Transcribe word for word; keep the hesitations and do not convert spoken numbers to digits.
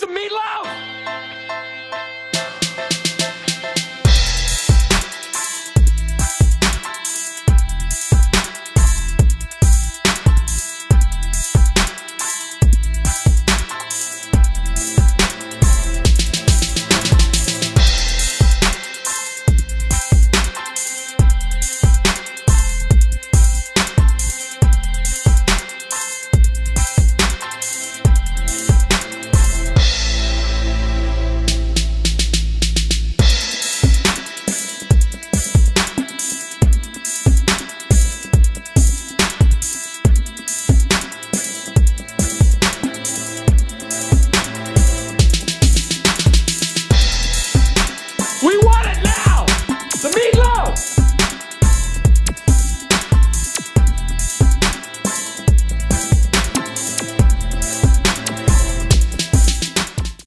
some meatloaf?